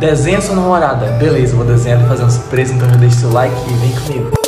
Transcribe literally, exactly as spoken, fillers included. Desenha sua namorada. Beleza, eu vou desenhar e fazer uma surpresa, então já deixa seu like e vem comigo.